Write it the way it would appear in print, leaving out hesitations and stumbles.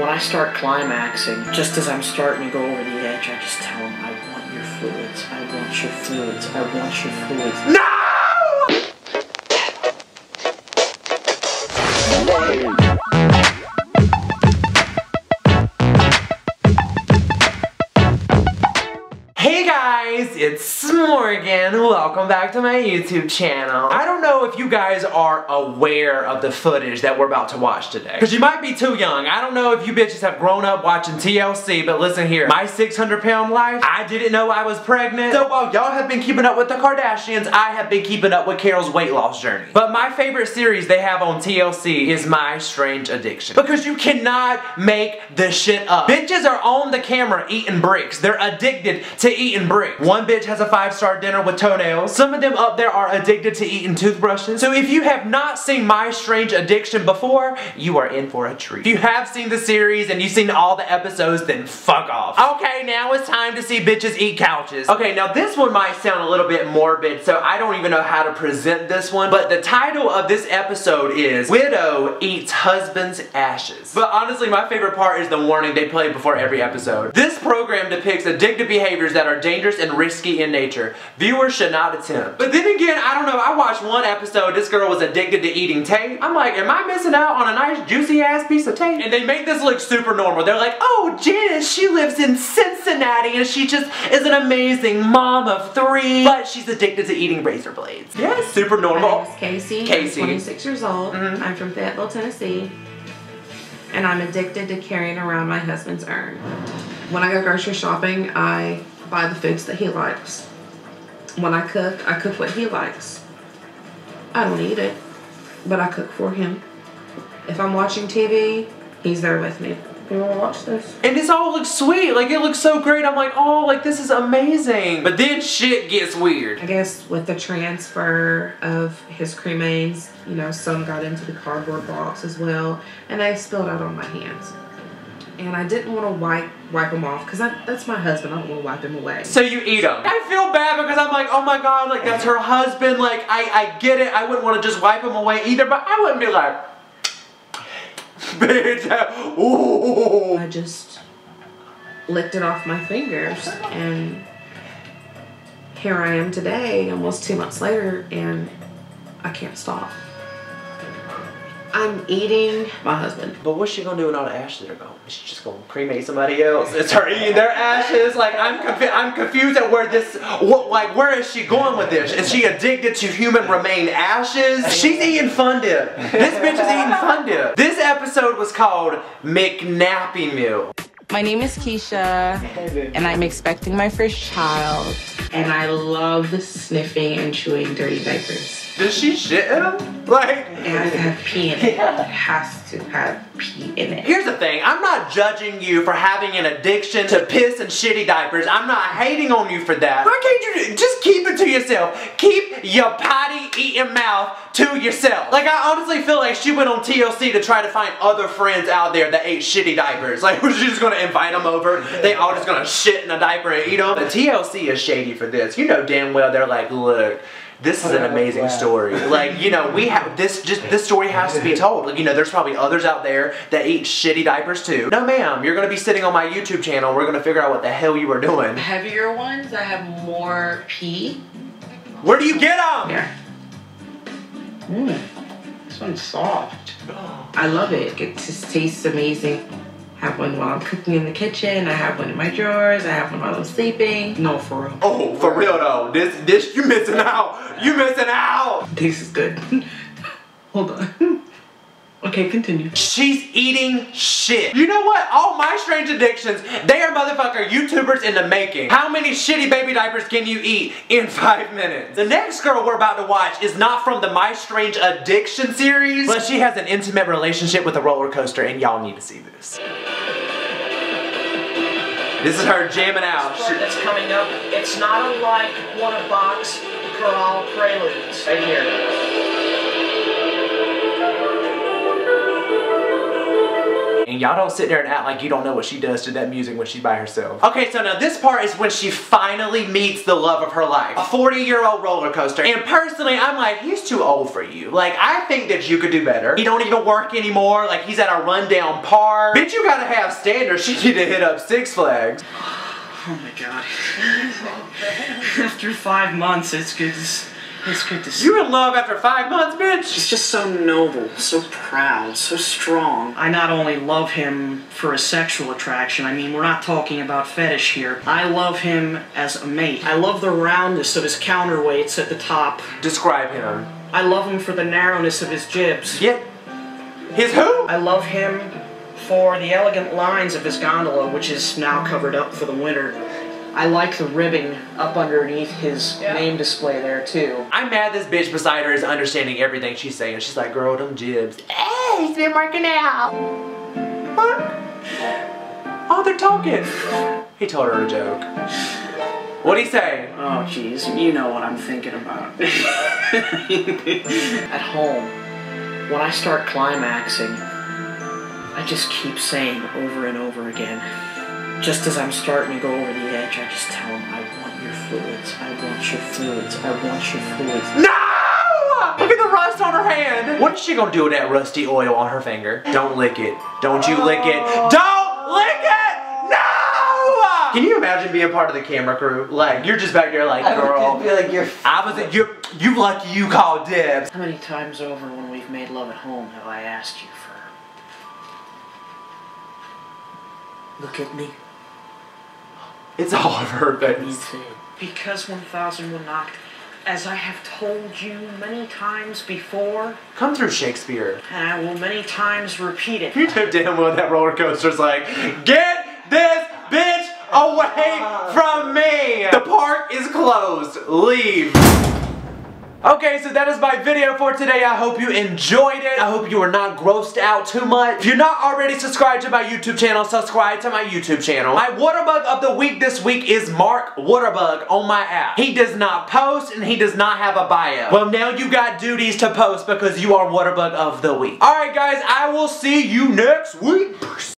When I start climaxing, just as I'm starting to go over the edge, I just tell him, I want your fluids, I want your fluids, I want your fluids. No! It's Morgan. Welcome back to my YouTube channel. I don't know if you guys are aware of the footage that we're about to watch today, because you might be too young. I don't know if you bitches have grown up watching TLC, but listen here. My 600 Pound Life, I Didn't Know I Was Pregnant. So while y'all have been keeping up with the Kardashians, I have been keeping up with Carol's weight loss journey. But my favorite series they have on TLC is My Strange Addiction, because you cannot make this shit up. Bitches are on the camera eating bricks. They're addicted to eating bricks. One bitch has a 5-star dinner with toenails. Some of them up there are addicted to eating toothbrushes. So if you have not seen My Strange Addiction before, you are in for a treat. If you have seen the series and you've seen all the episodes, then fuck off. Okay, now it's time to see bitches eat couches. Okay, now this one might sound a little bit morbid, so I don't even know how to present this one, but the title of this episode is Widow Eats Husband's Ashes. But honestly, my favorite part is the warning they play before every episode. This program depicts addictive behaviors that are dangerous and risky in nature. Viewers should not attempt. But then again, I don't know, I watched one episode, this girl was addicted to eating tape. I'm like, am I missing out on a nice juicy ass piece of tape? And they make this look super normal. They're like, oh, Janice, she lives in Cincinnati and she just is an amazing mom of 3, but she's addicted to eating razor blades. Yeah, super normal. My name's Casey. I'm 26 years old. I'm from Fayetteville, Tennessee, and I'm addicted to carrying around my husband's urn. When I go grocery shopping, I buy the foods that he likes. When I cook what he likes. I don't eat it, but I cook for him. If I'm watching TV, he's there with me. You wanna watch this? And this all looks sweet, like it looks so great. I'm like, oh, like this is amazing. But then shit gets weird. I guess with the transfer of his cremains, you know, some got into the cardboard box as well, and they spilled out on my hands. And I didn't want to wipe them off, because that's my husband. I don't want to wipe him away. So you eat them. I feel bad because I'm like, oh my god, like that's her husband. Like I get it. I wouldn't want to just wipe him away either, but I wouldn't be like, bitch. Ooh. I just licked it off my fingers, and here I am today, almost 2 months later, and I can't stop. I'm eating my husband. But what's she gonna do with all the ashes that are gone? Is she just gonna cremate somebody else? Is her eating their ashes? Like I'm confused at where this, like where is she going with this? Is she addicted to human remain ashes? She's eating fun dip. This bitch is eating fun dip. This episode was called McNappy Meal. My name is Keisha, and I'm expecting my first child. And I love the sniffing and chewing dirty diapers. Does she shit in them? Like, it has to have pee in it. Yeah. It has to have pee in it. Here's the thing, I'm not judging you for having an addiction to piss and shitty diapers. I'm not hating on you for that. Why can't you just keep it to yourself? Keep your potty eating mouth to yourself. Like, I honestly feel like she went on TLC to try to find other friends out there that ate shitty diapers. Like, was she just gonna invite them over? They all just gonna shit in a diaper and eat them? But TLC is shady for this. You know damn well they're like, look, this is an amazing story. Like, you know, we have this, just this story has to be told. Like, you know, there's probably others out there that eat shitty diapers too. No ma'am, you're gonna be sitting on my YouTube channel. We're gonna figure out what the hell you were doing. Heavier ones that have more pee. Where do you get them? Here. This one's soft. I love it. It just tastes amazing. I have one while I'm cooking in the kitchen. I have one in my drawers. I have one while I'm sleeping. No, for real. Oh, for real though. This, you missing out. You missing out. This is good. Hold on. Okay, continue. She's eating shit. You know what? All my strange addictions, they are motherfucker YouTubers in the making. How many shitty baby diapers can you eat in 5 minutes? The next girl we're about to watch is not from the My Strange Addiction series, but she has an intimate relationship with a roller coaster, and y'all need to see this. This is her jamming out. This part that's coming up, it's not unlike One of Bach's chorale preludes. Right here. And y'all don't sit there and act like you don't know what she does to that music when she's by herself. Okay, so now this part is when she finally meets the love of her life. A 40-year-old roller coaster. And personally, I'm like, he's too old for you. Like, I think that you could do better. He don't even work anymore. Like, he's at a rundown park. Bitch, you gotta have standards. She need to hit up Six Flags. Oh my god. After 5 months, it's good. It's good to see. You in love after 5 months, bitch? He's just so noble, so proud, so strong. I not only love him for a sexual attraction, I mean, we're not talking about fetish here. I love him as a mate. I love the roundness of his counterweights at the top. Describe him. I love him for the narrowness of his jibs. Yeah. His who? I love him for the elegant lines of his gondola, which is now covered up for the winter. I like the ribbing up underneath his name display there, too. I'm mad this bitch beside her is understanding everything she's saying. She's like, girl, them jibs. Hey, he's been working out. What? Oh, they're talking. He told her a joke. What'd he say? Oh, geez, you know what I'm thinking about. At home, when I start climaxing, I just keep saying over and over again, just as I'm starting to go over the edge, I just tell him, I want your fluids, I want your fluids, I want your fluids. No! Look at the rust on her hand! What's she gonna do with that rusty oil on her finger? Don't lick it. Don't you lick it. Don't lick it! No! Can you imagine being part of the camera crew? Like, you're just back there like, girl. I feel like you're you lucky you called dibs. How many times over when we've made love at home have I asked you for, look at me? It's all I've heard that you said. Because 1000 will knock, as I have told you many times before. Come through, Shakespeare. And I will many times repeat it. You know damn well that roller coaster's like, get this bitch away from me! The park is closed. Leave. Okay, so that is my video for today. I hope you enjoyed it. I hope you were not grossed out too much. If you're not already subscribed to my YouTube channel, subscribe to my YouTube channel. My Waterbug of the week this week is Mark Waterbug on my app. He does not post and he does not have a bio. Well, now you got duties to post because you are Waterbug of the week. Alright guys, I will see you next week. Peace.